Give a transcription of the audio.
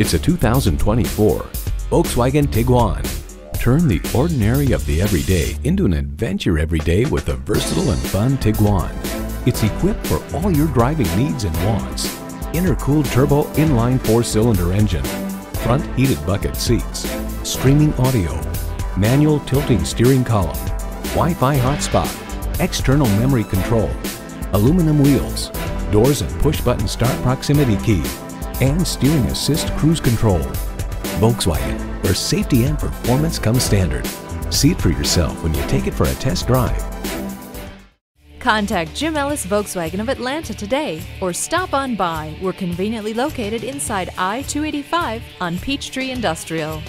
It's a 2024 Volkswagen Tiguan. Turn the ordinary of the everyday into an adventure every day with a versatile and fun Tiguan. It's equipped for all your driving needs and wants. Intercooled turbo inline 4-cylinder engine, front heated bucket seats, streaming audio, manual tilting steering column, Wi-Fi hotspot, external memory control, aluminum wheels, doors and push-button start proximity key, and steering assist cruise control. Volkswagen, where safety and performance come standard. See it for yourself when you take it for a test drive. Contact Jim Ellis Volkswagen of Atlanta today or stop on by. We're conveniently located inside I-285 on Peachtree Industrial.